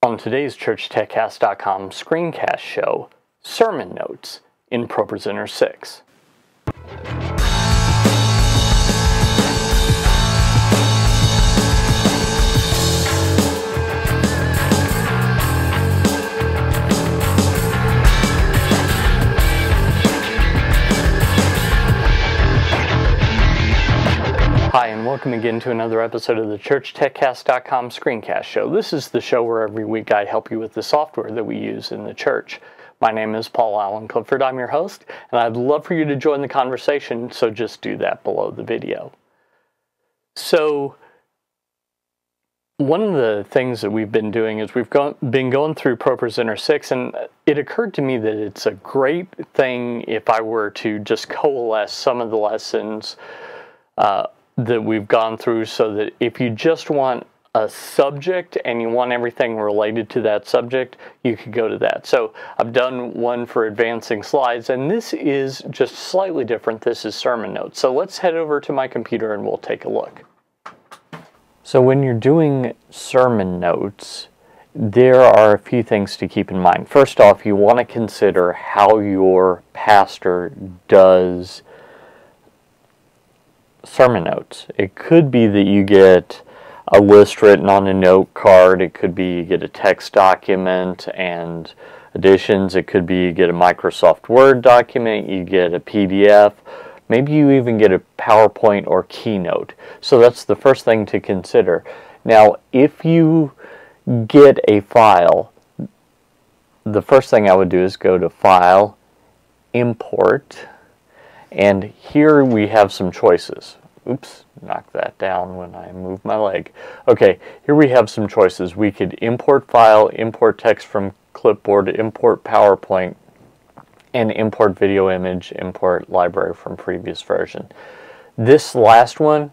On today's ChurchTechCast.com screencast show, Sermon Notes in ProPresenter 6. Hi, and welcome again to another episode of the ChurchTechCast.com screencast show. This is the show where every week I help you with the software that we use in the church. My name is Paul Allen Clifford. I'm your host, and I'd love for you to join the conversation, so just do that below the video. So, one of the things that we've been doing is we've been going through ProPresenter 6, and it occurred to me that it's a great thing if I were to just coalesce some of the lessons that we've gone through, so that if you just want a subject and you want everything related to that subject, you could go to that. So I've done one for advancing slides, and this is just slightly different. This is sermon notes. So let's head over to my computer and we'll take a look. So when you're doing sermon notes, there are a few things to keep in mind. First off, you want to consider how your pastor does sermon notes. It could be that you get a list written on a note card. It could be you get a text document and additions. It could be you get a Microsoft Word document. You get a PDF. Maybe you even get a PowerPoint or Keynote. So that's the first thing to consider. Now, if you get a file, the first thing I would do is go to File, Import, and here we have some choices. Oops, knock that down when I move my leg. Okay, here we have some choices. We could import file, import text from clipboard, import PowerPoint, and import video image, import library from previous version. This last one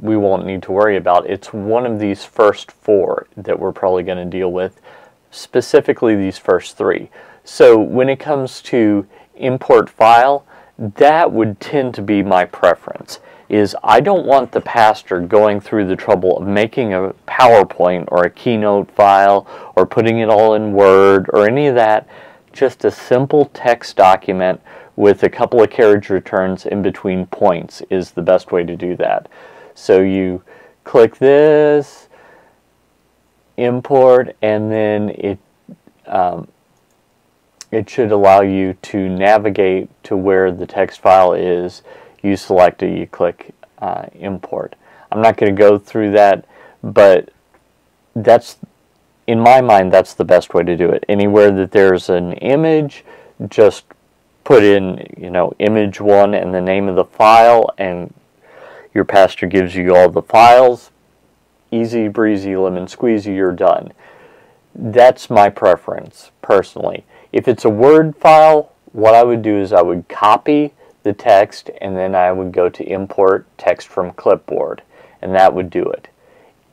we won't need to worry about. It's one of these first four that we're probably going to deal with, specifically these first three. So when it comes to import file, that would tend to be my preference, is I don't want the pastor going through the trouble of making a PowerPoint or a Keynote file or putting it all in Word or any of that. Just a simple text document with a couple of carriage returns in between points is the best way to do that. So you click this, import, and then it should allow you to navigate to where the text file is. You select it, you click import. I'm not going to go through that, but that's, in my mind, that's the best way to do it. Anywhere that there's an image, just put in, you know, image one and the name of the file, and your pastor gives you all the files. Easy breezy, lemon squeezy, you're done. That's my preference, personally. If it's a Word file, what I would do is I would copy the text and then I would go to import text from clipboard, and that would do it.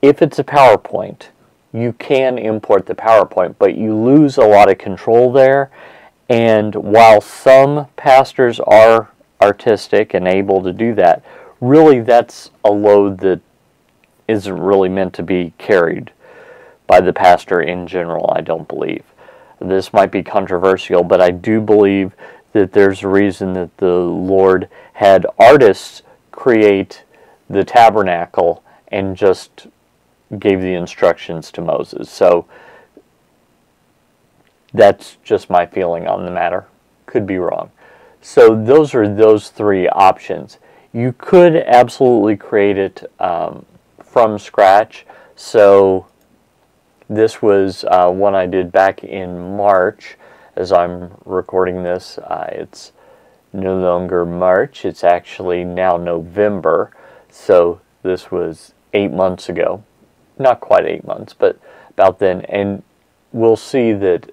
If it's a PowerPoint, you can import the PowerPoint, but you lose a lot of control there. And while some pastors are artistic and able to do that, really that's a load that isn't really meant to be carried by the pastor in general, I don't believe. This might be controversial, but I do believe that there's a reason that the Lord had artists create the tabernacle and just gave the instructions to Moses. So that's just my feeling on the matter. Could be wrong. So those are those three options. You could absolutely create it from scratch. So this was one I did back in March. As I'm recording this, it's no longer March. It's actually now November. So this was 8 months ago. Not quite 8 months, but about then. And we'll see that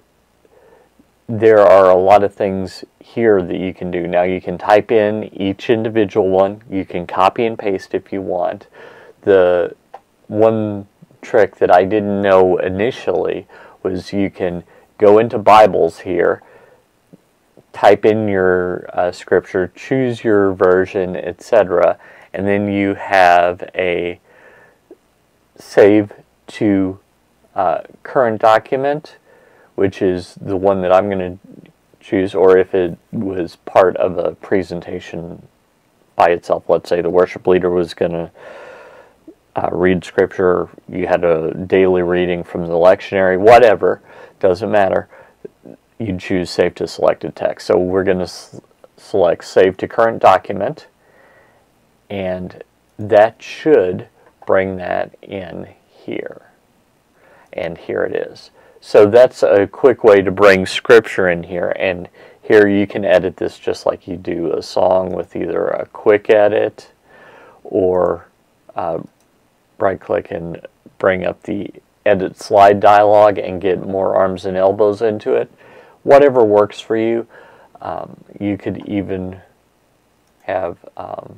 there are a lot of things here that you can do. Now you can type in each individual one. You can copy and paste if you want. The one trick that I didn't know initially was you can go into Bibles here, type in your scripture, choose your version, etc., and then you have a save to current document, which is the one that I'm going to choose, or if it was part of a presentation by itself. Let's say the worship leader was going to read scripture, you had a daily reading from the lectionary, whatever, doesn't matter. You choose Save to Selected Text. So we're going to select Save to Current Document, and that should bring that in here. And here it is. So that's a quick way to bring scripture in here, and here you can edit this just like you do a song with either a quick edit or right-click and bring up the Edit Slide dialog and get more arms and elbows into it. Whatever works for you. You could even have, oh,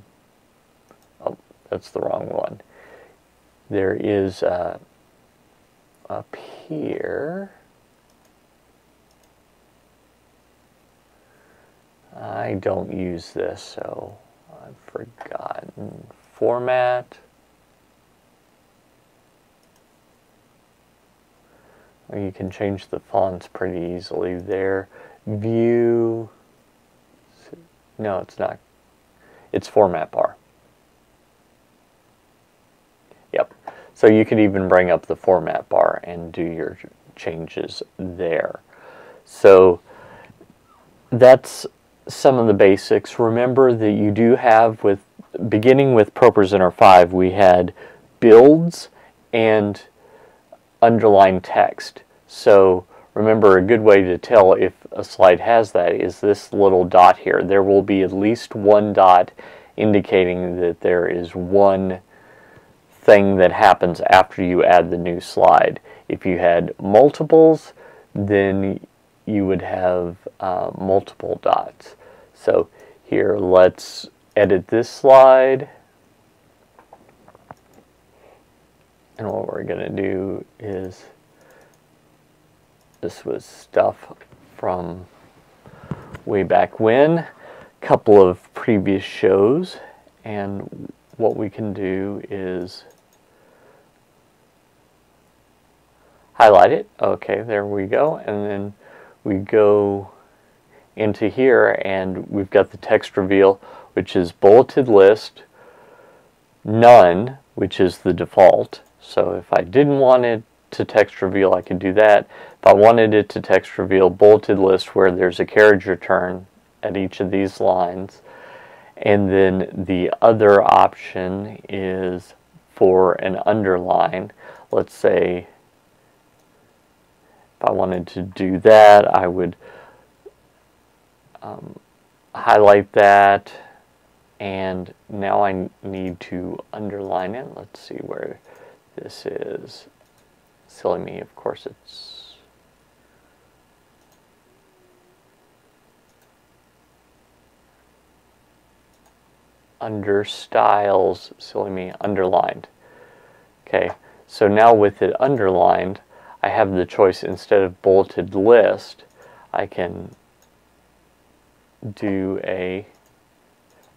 that's the wrong one. There is up here, I don't use this, so I've forgotten. Format. You can change the fonts pretty easily there. View. No, it's not. It's format bar. Yep. So you could even bring up the format bar and do your changes there. So that's some of the basics. Remember that you do have, with beginning with ProPresenter 5, we had builds and underline text. So remember, a good way to tell if a slide has that is this little dot here. There will be at least one dot indicating that there is one thing that happens after you add the new slide. If you had multiples, then you would have multiple dots. So here, let's edit this slide. And what we're going to do is, this was stuff from way back when, a couple of previous shows, and what we can do is highlight it. Okay, there we go. And then we go into here and we've got the text reveal, which is bulleted list, none, which is the default. So if I didn't want it to text reveal, I could do that. If I wanted it to text reveal, bulleted list where there's a carriage return at each of these lines. And then the other option is for an underline. Let's say if I wanted to do that, I would highlight that. And now I need to underline it. Let's see where this is. Silly me, of course it's... under styles, silly me, underlined. Okay, so now with it underlined, I have the choice, instead of bulleted list, I can do a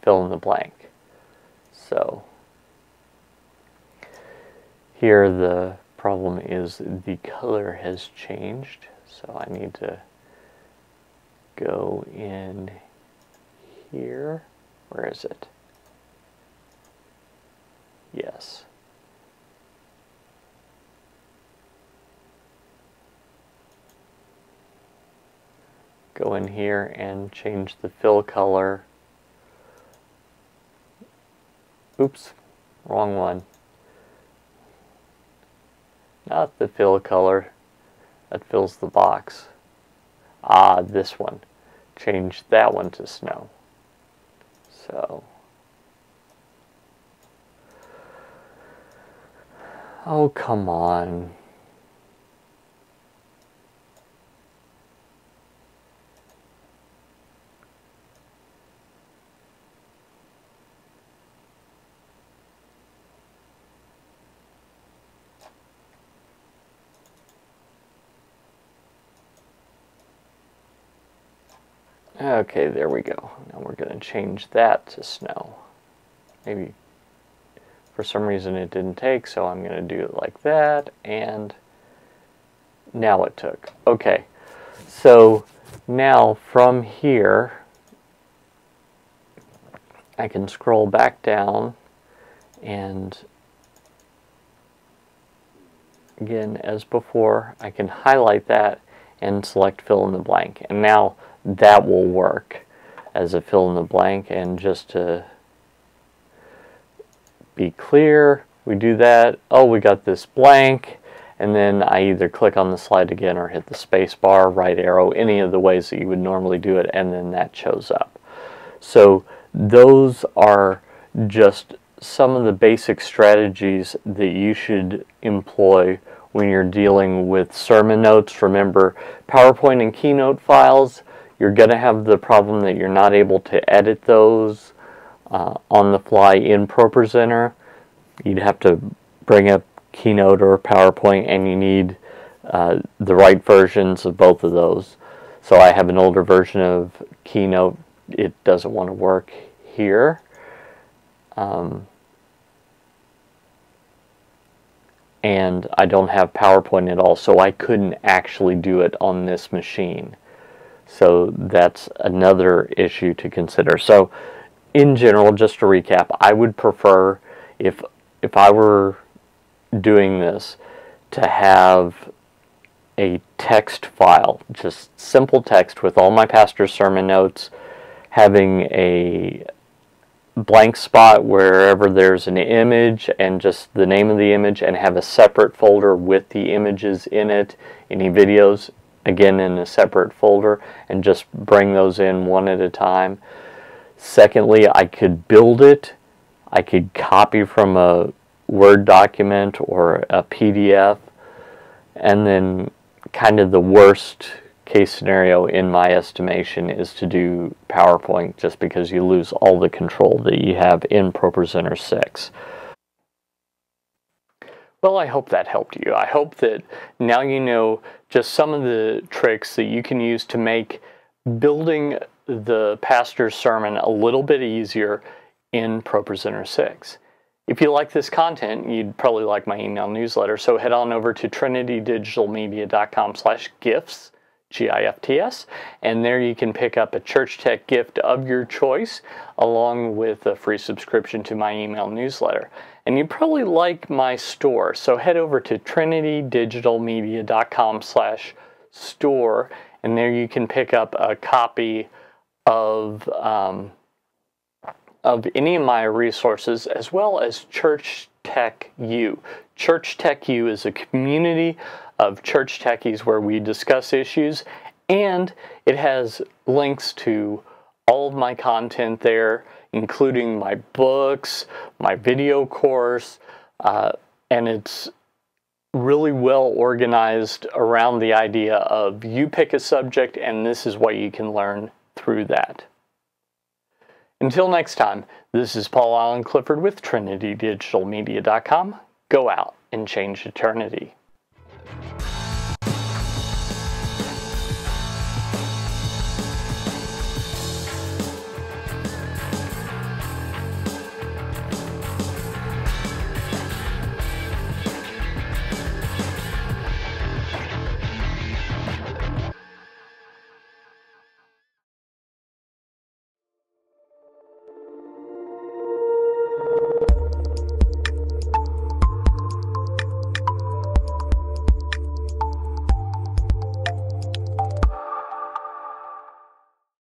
fill in the blank. So here the problem is the color has changed, so I need to go in here. Where is it? Yes. Go in here and change the fill color. Oops, wrong one. Not the fill color that fills the box. Ah, this one. Change that one to snow. So. Oh, come on. Okay, there we go. Now we're going to change that to snow. Maybe for some reason it didn't take, so I'm going to do it like that, and Now it took. Okay. So now from here, I can scroll back down, and again, as before, I can highlight that and select fill in the blank. And now that will work as a fill in the blank. And just to be clear, we do that. Oh, we got this blank. And then I either click on the slide again or hit the space bar, right arrow, any of the ways that you would normally do it, and then that shows up. So those are just some of the basic strategies that you should employ when you're dealing with sermon notes. Remember, PowerPoint and Keynote files, you're going to have the problem that you're not able to edit those on the fly in ProPresenter. You'd have to bring up Keynote or PowerPoint, and you need the right versions of both of those. So I have an older version of Keynote. It doesn't want to work here. And I don't have PowerPoint at all, so I couldn't actually do it on this machine. So that's another issue to consider. So in general, just to recap, I would prefer, if I were doing this, to have a text file, just simple text with all my pastor's sermon notes, having a blank spot wherever there's an image and just the name of the image, and have a separate folder with the images in it, any videos again in a separate folder, and just bring those in one at a time. Secondly, I could build it. I could copy from a Word document or a PDF, and then kind of the worst case scenario in my estimation is to do PowerPoint, just because you lose all the control that you have in ProPresenter 6. Well, I hope that helped you. I hope that now you know just some of the tricks that you can use to make building the pastor's sermon a little bit easier in ProPresenter 6. If you like this content, you'd probably like my email newsletter, so head on over to TrinityDigitalMedia.com/gifts, GIFTS, and there you can pick up a Church Tech gift of your choice, along with a free subscription to my email newsletter. And you'd probably like my store, so head over to TrinityDigitalMedia.com/store, and there you can pick up a copy of any of my resources, as well as Church Tech U. Church Tech U is a community of church techies where we discuss issues, and it has links to all of my content there, including my books, my video course, and it's really well organized around the idea of you pick a subject and this is what you can learn through that. Until next time, this is Paul Allen Clifford with TrinityDigitalMedia.com. Go out and change eternity.